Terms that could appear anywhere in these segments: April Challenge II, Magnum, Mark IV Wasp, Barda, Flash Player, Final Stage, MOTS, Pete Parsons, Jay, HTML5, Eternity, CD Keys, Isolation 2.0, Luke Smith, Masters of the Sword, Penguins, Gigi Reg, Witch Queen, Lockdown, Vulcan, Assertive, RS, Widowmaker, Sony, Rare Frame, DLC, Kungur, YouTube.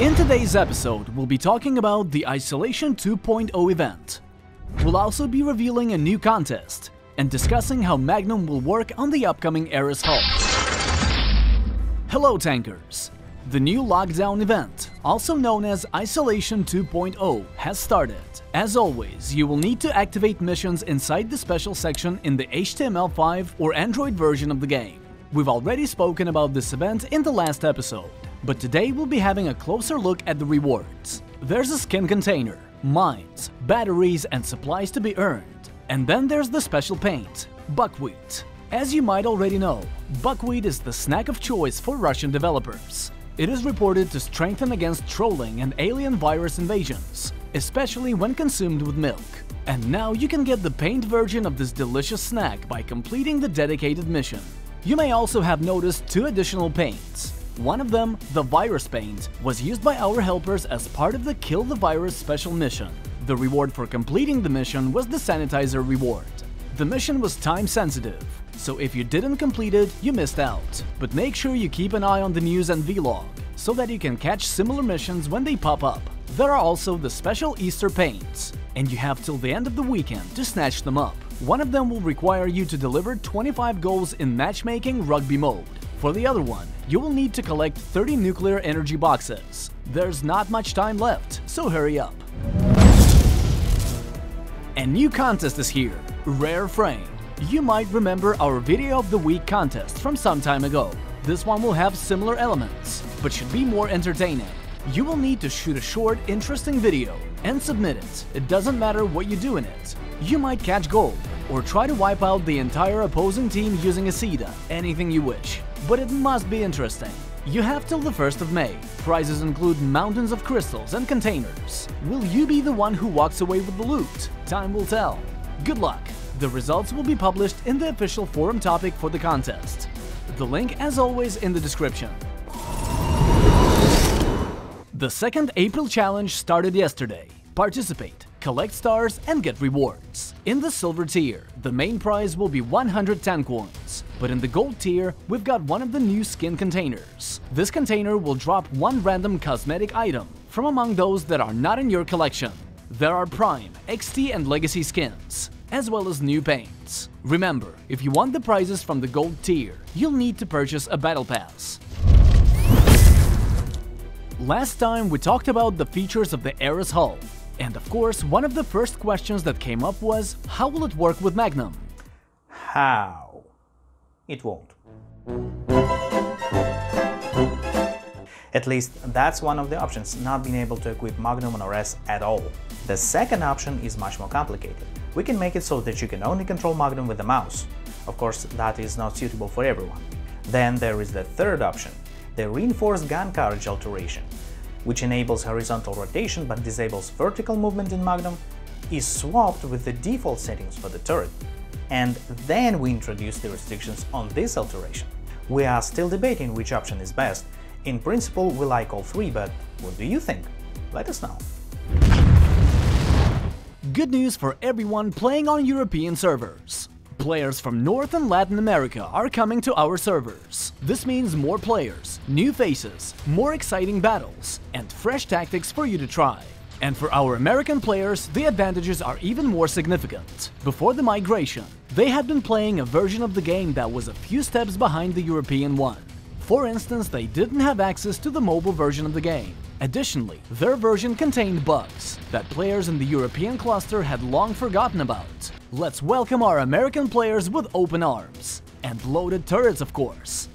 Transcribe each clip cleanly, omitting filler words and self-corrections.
In today's episode, we'll be talking about the Isolation 2.0 event. We'll also be revealing a new contest and discussing how Magnum will work on the upcoming Eris Hulk. Hello Tankers! The new Lockdown event, also known as Isolation 2.0, has started. As always, you will need to activate missions inside the special section in the HTML5 or Android version of the game. We've already spoken about this event in the last episode, but today we'll be having a closer look at the rewards. There's a skin container, mines, batteries and supplies to be earned. And then there's the special paint, buckwheat. As you might already know, buckwheat is the snack of choice for Russian developers. It is reported to strengthen against trolling and alien virus invasions, especially when consumed with milk. And now you can get the paint version of this delicious snack by completing the dedicated mission. You may also have noticed two additional paints. One of them, the virus paint, was used by our helpers as part of the Kill the Virus special mission. The reward for completing the mission was the sanitizer reward. The mission was time sensitive, so if you didn't complete it, you missed out. But make sure you keep an eye on the news and vlog, so that you can catch similar missions when they pop up. There are also the special Easter paints, and you have till the end of the weekend to snatch them up. One of them will require you to deliver 25 goals in matchmaking rugby mode. For the other one, you will need to collect 30 nuclear energy boxes. There's not much time left, so hurry up. A new contest is here, Rare Frame. You might remember our Video of the Week contest from some time ago. This one will have similar elements, but should be more entertaining. You will need to shoot a short, interesting video and submit it. It doesn't matter what you do in it. You might catch gold or try to wipe out the entire opposing team using a Sita, anything you wish. But it must be interesting. You have till the 1st of May. Prizes include mountains of crystals and containers. Will you be the one who walks away with the loot? Time will tell. Good luck. The results will be published in the official forum topic for the contest. The link, as always, in the description. The second April challenge started yesterday. Participate, collect stars and get rewards. In the silver tier, the main prize will be 110 coins, but in the gold tier, we've got one of the new skin containers. This container will drop one random cosmetic item from among those that are not in your collection. There are Prime, XT and Legacy skins, as well as new paints. Remember, if you want the prizes from the gold tier, you'll need to purchase a battle pass. Last time we talked about the features of the Eris Hulk. And of course, one of the first questions that came up was, how will it work with Magnum? How? It won't. At least that's one of the options, not being able to equip Magnum on RS at all. The second option is much more complicated. We can make it so that you can only control Magnum with the mouse. Of course, that is not suitable for everyone. Then there is the third option, the reinforced gun carriage alteration, which enables horizontal rotation but disables vertical movement in Magnum, is swapped with the default settings for the turret. And then we introduce the restrictions on this alteration. We are still debating which option is best. In principle, we like all three, but what do you think? Let us know. Good news for everyone playing on European servers. Players from North and Latin America are coming to our servers. This means more players, new faces, more exciting battles, and fresh tactics for you to try. And for our American players, the advantages are even more significant. Before the migration, they had been playing a version of the game that was a few steps behind the European one. For instance, they didn't have access to the mobile version of the game. Additionally, their version contained bugs that players in the European cluster had long forgotten about. Let's welcome our American players with open arms. And loaded turrets, of course.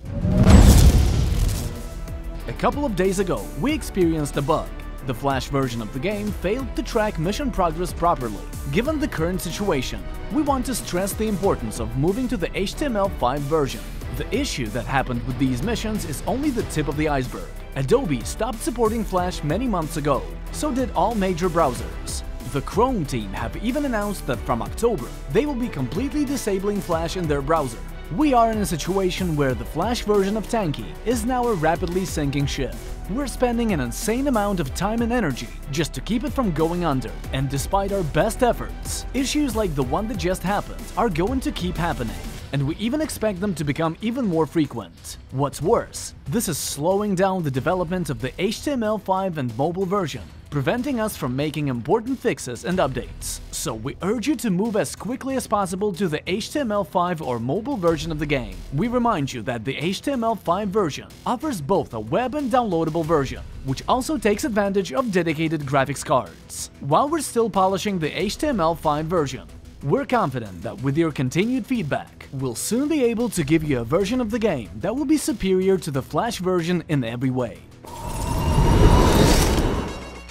A couple of days ago, we experienced a bug. The Flash version of the game failed to track mission progress properly. Given the current situation, we want to stress the importance of moving to the HTML5 version. The issue that happened with these missions is only the tip of the iceberg. Adobe stopped supporting Flash many months ago, so did all major browsers. The Chrome team have even announced that from October, they will be completely disabling Flash in their browser. We are in a situation where the Flash version of Tanki is now a rapidly sinking ship. We're spending an insane amount of time and energy just to keep it from going under. And despite our best efforts, issues like the one that just happened are going to keep happening. and we even expect them to become even more frequent. What's worse, this is slowing down the development of the HTML5 and mobile version, preventing us from making important fixes and updates. So we urge you to move as quickly as possible to the HTML5 or mobile version of the game. We remind you that the HTML5 version offers both a web and downloadable version, which also takes advantage of dedicated graphics cards. While we're still polishing the HTML5 version, we're confident that with your continued feedback, we'll soon be able to give you a version of the game that will be superior to the Flash version in every way.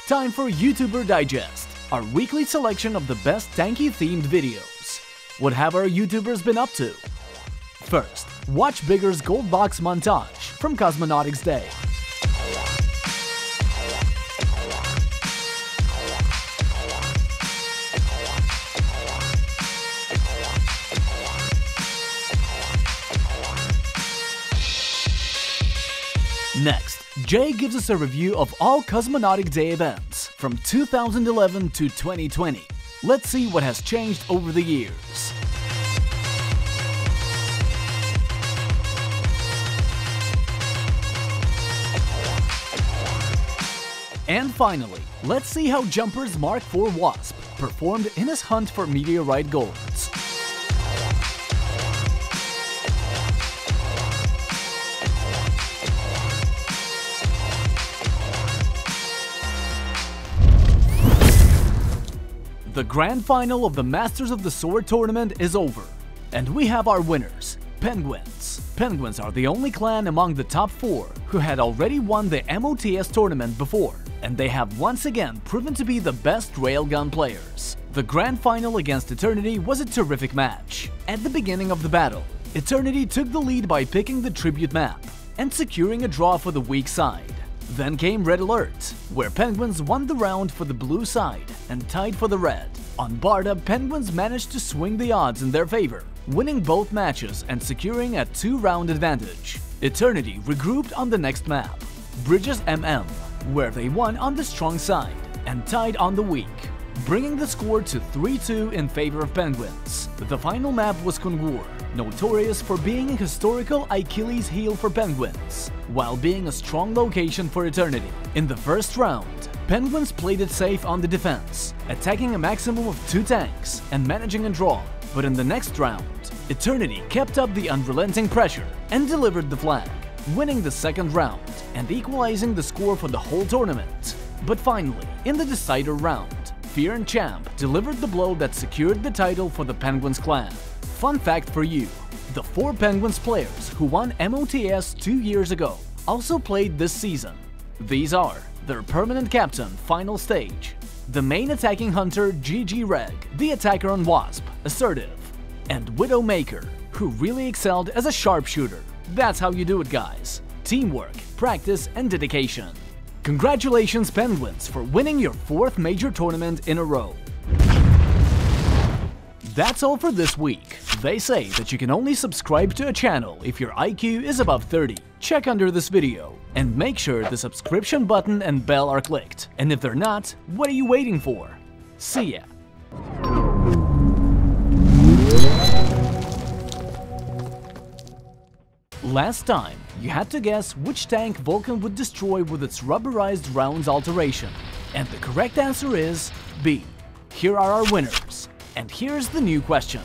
Time for YouTuber Digest, our weekly selection of the best tanky-themed videos. What have our YouTubers been up to? First, watch Bigger's Gold Box montage from Cosmonautics Day. Next, Jay gives us a review of all Cosmonautic Day events from 2011 to 2020. Let's see what has changed over the years. And finally, let's see how Jumper's Mark IV Wasp performed in his hunt for meteorite golds. The grand final of the Masters of the Sword tournament is over, and we have our winners, Penguins. Penguins are the only clan among the top 4 who had already won the MOTS tournament before, and they have once again proven to be the best railgun players. The grand final against Eternity was a terrific match. At the beginning of the battle, Eternity took the lead by picking the tribute map and securing a draw for the weak side. Then came Red Alert, where Penguins won the round for the blue side and tied for the red. On Barda, Penguins managed to swing the odds in their favor, winning both matches and securing a 2-round advantage. Eternity regrouped on the next map, Bridges MM, where they won on the strong side and tied on the weak, bringing the score to 3-2 in favor of Penguins. The final map was Kungur, notorious for being a historical Achilles heel for Penguins, while being a strong location for Eternity. In the first round, Penguins played it safe on the defense, attacking a maximum of 2 tanks and managing a draw. But in the next round, Eternity kept up the unrelenting pressure and delivered the flag, winning the second round and equalizing the score for the whole tournament. But finally, in the decider round, Fear and Champ delivered the blow that secured the title for the Penguins clan. Fun fact for you, the 4 Penguins players who won MOTS 2 years ago also played this season. These are their permanent captain, Final Stage, the main attacking hunter, Gigi Reg, the attacker on Wasp, Assertive, and Widowmaker, who really excelled as a sharpshooter. That's how you do it, guys. Teamwork, practice, and dedication. Congratulations, Penguins, for winning your 4th major tournament in a row. That's all for this week. They say that you can only subscribe to a channel if your IQ is above 30. Check under this video and make sure the subscription button and bell are clicked. And if they're not, what are you waiting for? See ya! Last time, you had to guess which tank Vulcan would destroy with its rubberized rounds alteration. And the correct answer is B. Here are our winners. And here's the new question.